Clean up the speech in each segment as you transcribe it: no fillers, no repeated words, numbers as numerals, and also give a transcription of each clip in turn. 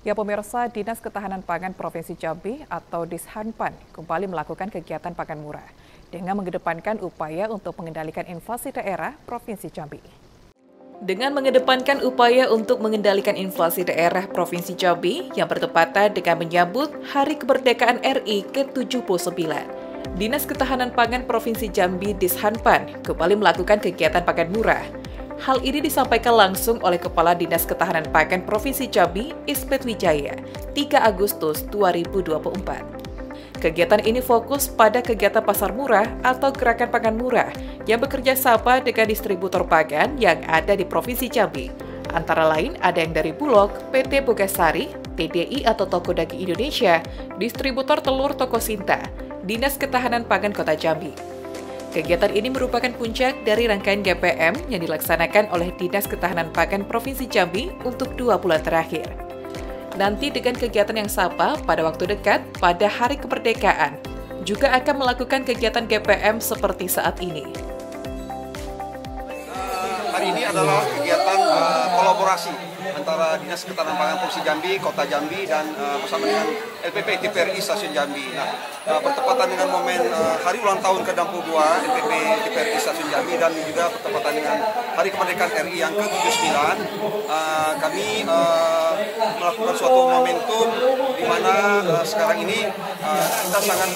Ya pemirsa, Dinas Ketahanan Pangan Provinsi Jambi atau DISHANPAN kembali melakukan kegiatan pangan murah dengan mengedepankan upaya untuk mengendalikan inflasi daerah Provinsi Jambi. Dengan mengedepankan upaya untuk mengendalikan inflasi daerah Provinsi Jambi yang bertepatan dengan menyambut Hari Kemerdekaan RI ke-79, Dinas Ketahanan Pangan Provinsi Jambi DISHANPAN kembali melakukan kegiatan pangan murah. Hal ini disampaikan langsung oleh Kepala Dinas Ketahanan Pangan Provinsi Jambi, Ismet Wijaya, 3 Agustus 2024. Kegiatan ini fokus pada kegiatan pasar murah atau gerakan pangan murah yang bekerja sama dengan distributor pangan yang ada di Provinsi Jambi. Antara lain ada yang dari Bulog, PT Bogasari, TDI atau Toko Daging Indonesia, distributor telur Toko Sinta, Dinas Ketahanan Pangan Kota Jambi. Kegiatan ini merupakan puncak dari rangkaian GPM yang dilaksanakan oleh Dinas Ketahanan Pangan Provinsi Jambi untuk 2 bulan terakhir. Nanti dengan kegiatan yang sama pada waktu dekat pada Hari Kemerdekaan, juga akan melakukan kegiatan GPM seperti saat ini. Hari ini adalah kegiatan kolaborasi antara Dinas Ketahanan Pangan Provinsi Jambi, Kota Jambi, dan bersama dengan LPPDPRI Stasiun Jambi. Nah, bertepatan dengan momen hari ulang tahun ke-62 LPPDPRI Stasiun Jambi dan juga bertepatan dengan Hari Kemerdekaan RI yang ke-79, kami melakukan suatu momentum di mana sekarang ini kita sangat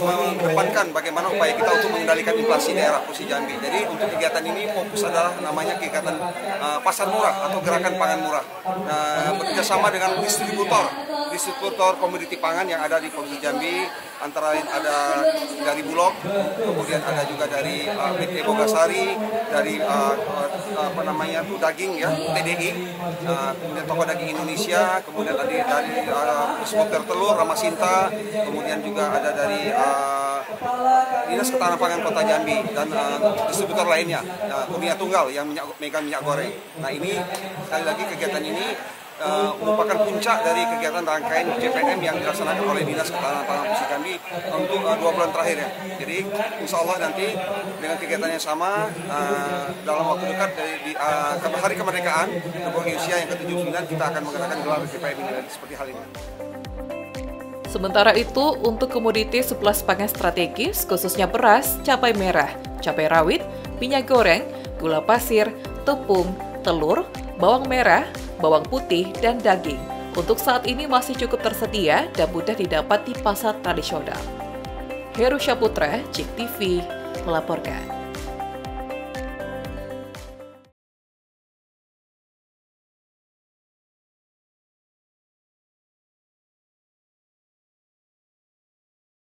mengedepankan bagaimana upaya kita untuk mengendalikan inflasi daerah Provinsi Jambi. Jadi untuk kegiatan ini fokus adalah namanya kegiatan pasar murah atau gerakan pangan murah. Bekerjasama dengan distributor komoditi pangan yang ada di Provinsi Jambi, antara lain ada dari Bulog, kemudian ada juga dari PT Bogasari, dari daging ya, TDI, kemudian Toko Daging Indonesia, kemudian ada dari distributor telur Ramah Sinta, kemudian juga ada dari Dinas Ketahanan Pangan Kota Jambi dan distributor lainnya, dunia tunggal yang megang minyak goreng. Nah ini sekali lagi kegiatan ini merupakan puncak dari kegiatan rangkaian JPM yang dilaksanakan oleh Dinas Ketahanan Pangan Provinsi Jambi untuk 2 bulan terakhir ya. Jadi insya Allah nanti dengan kegiatan yang sama dalam waktu dekat di Hari Kemerdekaan Republik Indonesia yang ke-79 kita akan mengadakan gelar JPM ini seperti hal ini. Sementara itu, untuk komoditi suplai pangan strategis khususnya beras, cabai merah, cabai rawit, minyak goreng, gula pasir, tepung, telur, bawang merah, bawang putih, dan daging. Untuk saat ini masih cukup tersedia dan mudah didapat di pasar tradisional. Heru Syaputra, JEK TV, melaporkan.